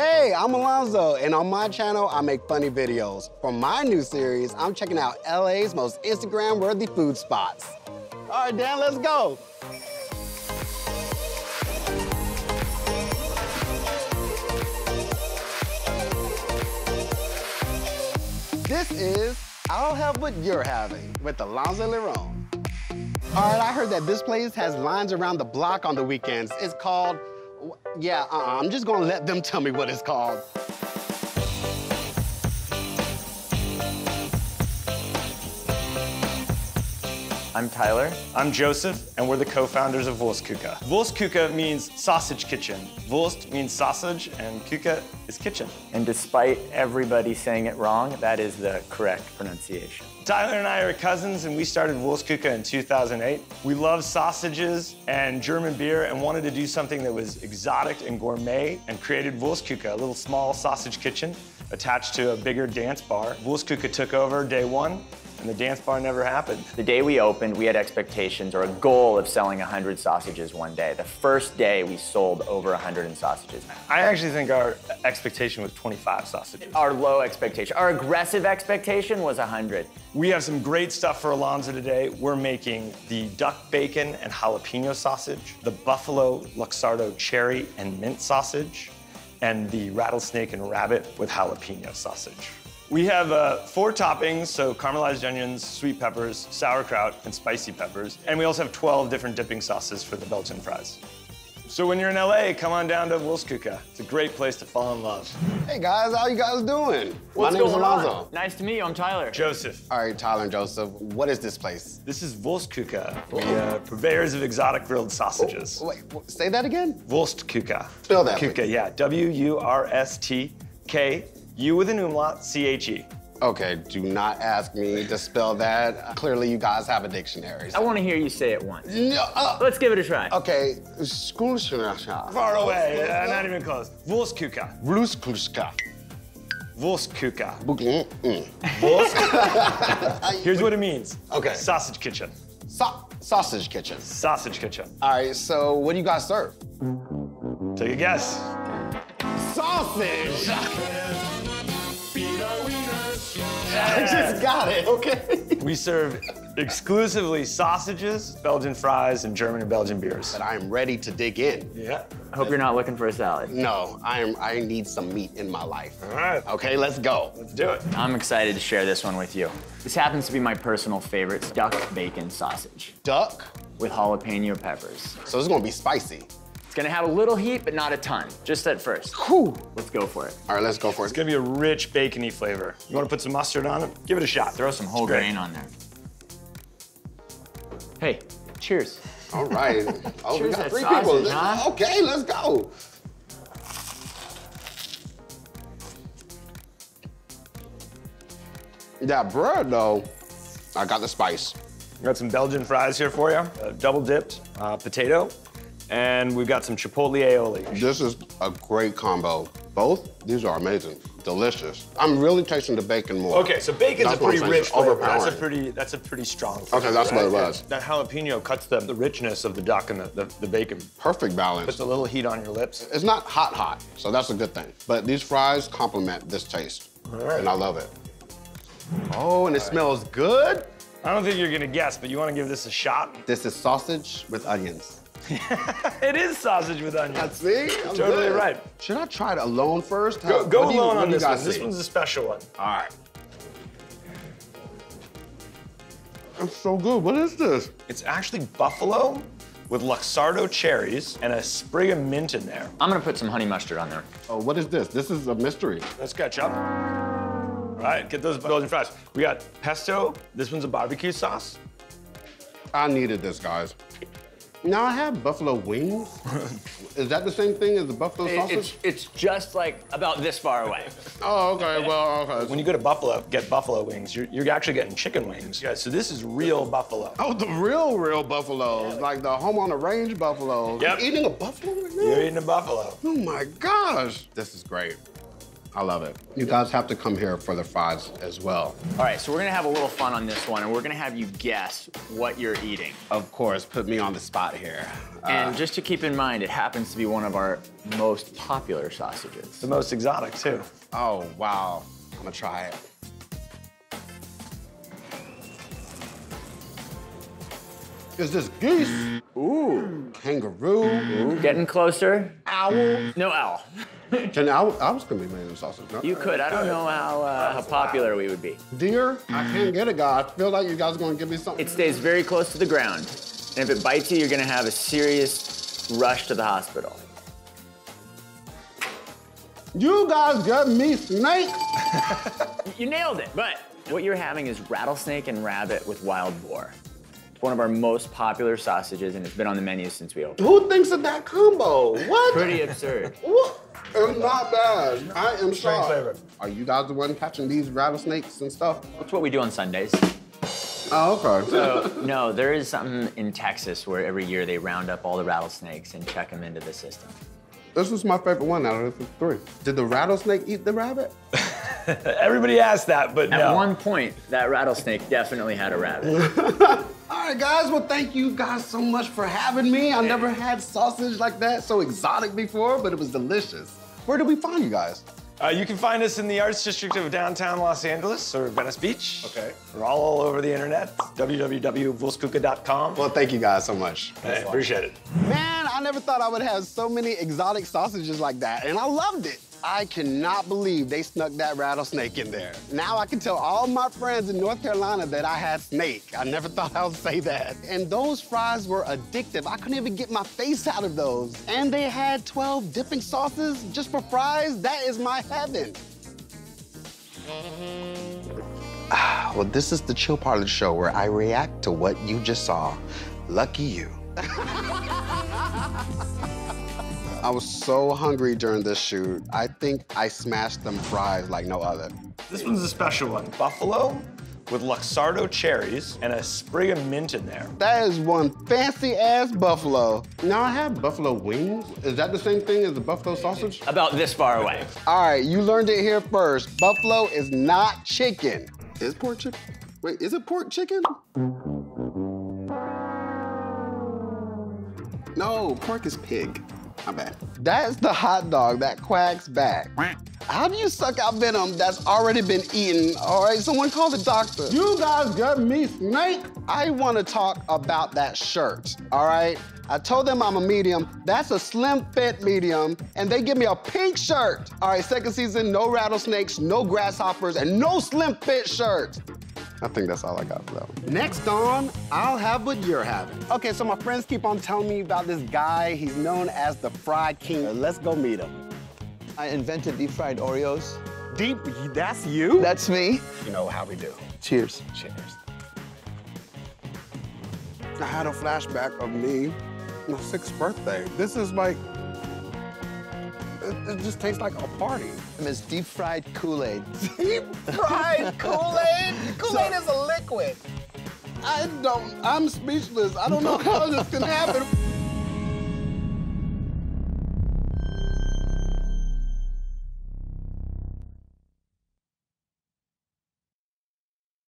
Hey, I'm Alonzo, and on my channel, I make funny videos. For my new series, I'm checking out LA's most Instagram-worthy food spots. All right, Dan, let's go. This is I'll Have What You're Having with Alonzo Lerone. All right, I heard that this place has lines around the block on the weekends. It's called... Yeah, I'm just gonna let them tell me what it's called. I'm Tyler. I'm Joseph, and we're the co-founders of Wurstküche. Wurstküche means sausage kitchen. Wurst means sausage, and Küche is kitchen. And despite everybody saying it wrong, that is the correct pronunciation. Tyler and I are cousins, and we started Wurstküche in 2008. We love sausages and German beer and wanted to do something that was exotic and gourmet, and created Wurstküche, a little small sausage kitchen attached to a bigger dance bar. Wurstküche took over day one, and the dance bar never happened. The day we opened, we had expectations or a goal of selling 100 sausages one day. The first day, we sold over 100 sausages. I actually think our expectation was 25 sausages. Our low expectation, our aggressive expectation was 100. We have some great stuff for Alonzo today. We're making the duck bacon and jalapeno sausage, the buffalo Luxardo cherry and mint sausage, and the rattlesnake and rabbit with jalapeno sausage. We have four toppings, so caramelized onions, sweet peppers, sauerkraut, and spicy peppers. And we also have 12 different dipping sauces for the Belgian fries. So when you're in LA, come on down to Wurstküche. It's a great place to fall in love. Hey guys, how you guys doing? What's going on? Nice to meet you, I'm Tyler. Joseph. All right, Tyler and Joseph, what is this place? This is Wurstküche. We are purveyors of exotic grilled sausages. Oh, wait, say that again? Wurstküche. Spell that. Küche, yeah, W-U-R-S-T-K. U with an umlaut, C-H-E. Okay, do not ask me to spell that. Clearly you guys have a dictionary. So. I want to hear you say it once. No, let's give it a try. Okay, far away, not even close. Wurstküche. Wurstküche. Wurstküche. Here's what it means. Okay. Sausage kitchen. Sausage kitchen. Sausage kitchen. All right, so what do you guys serve? Take a guess. Sausage! I just got it, okay? We serve exclusively sausages, Belgian fries, and German and Belgian beers. But I am ready to dig in. Yeah. I hope you're not looking for a salad. No, I need some meat in my life. All right. Okay, let's go. Let's do it. I'm excited to share this one with you. This happens to be my personal favorite, duck bacon sausage. Duck? With jalapeno peppers. So it's gonna be spicy. It's gonna have a little heat, but not a ton. Just at first. Whew. Let's go for it. All right, let's go for it. It's gonna be a rich bacony flavor. You wanna put some mustard on it? Give it a shot. Throw some whole grain on there. Hey, cheers. All right. Oh, cheers, we got three sausage, people. Huh? Okay, let's go. That bread, though, I got the spice. We got some Belgian fries here for you. Double dipped potato. And we've got some chipotle aioli. This is a great combo. Both, these are amazing, delicious. I'm really tasting the bacon more. Okay, so bacon's a pretty rich flavor. That's a pretty strong flavor. Okay, that's what it was. That jalapeno cuts the richness of the duck and the bacon. Perfect balance. Puts a little heat on your lips. It's not hot, hot, so that's a good thing. But these fries complement this taste, all right, and I love it. Oh, and it smells good? I don't think you're gonna guess, but you wanna give this a shot? This is sausage with onions. It is sausage with onions. I see. I'm totally good. Right. Should I try it alone first? Go alone on this one. This one's a special one. All right. It's so good. What is this? It's actually buffalo with Luxardo cherries and a sprig of mint in there. I'm gonna put some honey mustard on there. Oh, what is this? This is a mystery. Let's catch up. All right, get those Belgian fries. We got pesto. This one's a barbecue sauce. I needed this, guys. Now I have buffalo wings. Is that the same thing as the buffalo sausage? It's just like about this far away. Oh, okay, well, okay. When you go to Buffalo, get buffalo wings. You're actually getting chicken wings. Yeah, so this is real buffalo. Oh, the real buffaloes, yeah. Like the home on the range buffaloes. Yep. I'm eating a buffalo right now? You're eating a buffalo. Oh my gosh. This is great. I love it. You guys have to come here for the fries as well. All right, so we're gonna have a little fun on this one, and we're gonna have you guess what you're eating. Of course, put me on the spot here. And just to keep in mind, it happens to be one of our most popular sausages. The most exotic, too. Oh, wow. I'm gonna try it. Is this goose? Ooh. Kangaroo. Ooh. Getting closer. Owl. No owl. Can owls could be made in sausage. No? You could. I don't know how popular we would be. Deer? I can't get it, guys. I feel like you guys are going to give me something. It stays very close to the ground. And if it bites you, you're going to have a serious rush to the hospital. You guys got me snake. You nailed it. But what you're having is rattlesnake and rabbit with wild boar. One of our most popular sausages, and it's been on the menu since we opened. Who thinks of that combo? What? Pretty absurd. What? It's not bad. I am shocked. Are you guys the one catching these rattlesnakes and stuff? That's what we do on Sundays. Oh, okay. So, no, there is something in Texas where every year they round up all the rattlesnakes and check them into the system. This was my favorite one out of the three. Did the rattlesnake eat the rabbit? Everybody asked that, but no. At one point, that rattlesnake definitely had a rabbit. All right, guys, well, thank you guys so much for having me. I never had sausage like that, so exotic before, but it was delicious. Where do we find you guys? You can find us in the Arts District of downtown Los Angeles or Venice Beach. Okay. We're all over the internet, www.wurstküche.com. Well, thank you guys so much. Hey, appreciate it. Man, I never thought I would have so many exotic sausages like that, and I loved it. I cannot believe they snuck that rattlesnake in there. Now I can tell all my friends in North Carolina that I had snake. I never thought I would say that. And those fries were addictive. I couldn't even get my face out of those. And they had 12 dipping sauces just for fries. That is my heaven. Well, this is the chill part of the show where I react to what you just saw. Lucky you. I was so hungry during this shoot. I think I smashed them fries like no other. This one's a special one. Buffalo with Luxardo cherries and a sprig of mint in there. That is one fancy ass buffalo. Now I have buffalo wings. Is that the same thing as the buffalo sausage? About this far away. All right, you learned it here first. Buffalo is not chicken. Is pork chicken? Wait, is it pork chicken? No, pork is pig. My bad. That's the hot dog that quacks back. How do you suck out venom that's already been eaten? All right, someone call the doctor. You guys got me snake. I want to talk about that shirt, all right? I told them I'm a medium. That's a slim fit medium, and they give me a pink shirt. All right, second season, no rattlesnakes, no grasshoppers, and no slim fit shirts. I think that's all I got for that one. Next on, I'll have what you're having. Okay, so my friends keep on telling me about this guy. He's known as the Fry King. Let's go meet him. I invented deep fried Oreos. Deep, that's you? That's me. You know how we do. Cheers. Cheers. I had a flashback of me, my 6th birthday. This is like, it just tastes like a party. It's deep fried Kool-Aid. Deep fried Kool-Aid? Kool-Aid is a liquid. I'm speechless. I don't know how this can happen.